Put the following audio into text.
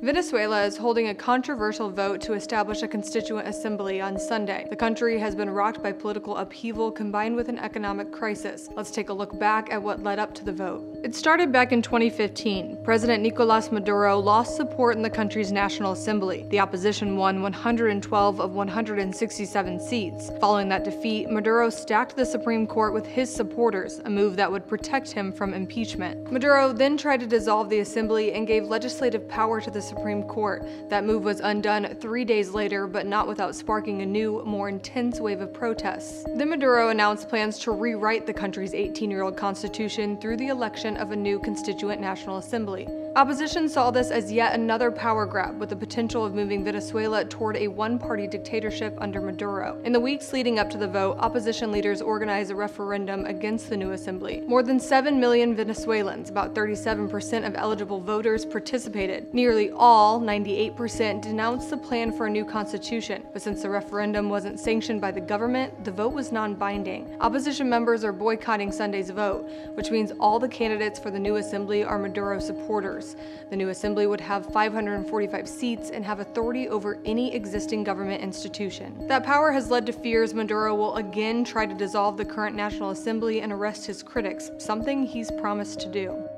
Venezuela is holding a controversial vote to establish a constituent assembly on Sunday. The country has been rocked by political upheaval combined with an economic crisis. Let's take a look back at what led up to the vote. It started back in 2015. President Nicolás Maduro lost support in the country's National Assembly. The opposition won 112 of 167 seats. Following that defeat, Maduro stacked the Supreme Court with his supporters, a move that would protect him from impeachment. Maduro then tried to dissolve the assembly and gave legislative power to the Supreme Court. That move was undone 3 days later, but not without sparking a new, more intense wave of protests. Then Maduro announced plans to rewrite the country's 18-year-old constitution through the election of a new constituent National Assembly. Opposition saw this as yet another power grab, with the potential of moving Venezuela toward a one-party dictatorship under Maduro. In the weeks leading up to the vote, opposition leaders organized a referendum against the new assembly. More than 7 million Venezuelans, about 37% of eligible voters, participated. Nearly all, 98%, denounced the plan for a new constitution, but since the referendum wasn't sanctioned by the government, the vote was non-binding. Opposition members are boycotting Sunday's vote, which means all the candidates for the new assembly are Maduro supporters. The new assembly would have 545 seats and have authority over any existing government institution. That power has led to fears Maduro will again try to dissolve the current National Assembly and arrest his critics, something he's promised to do.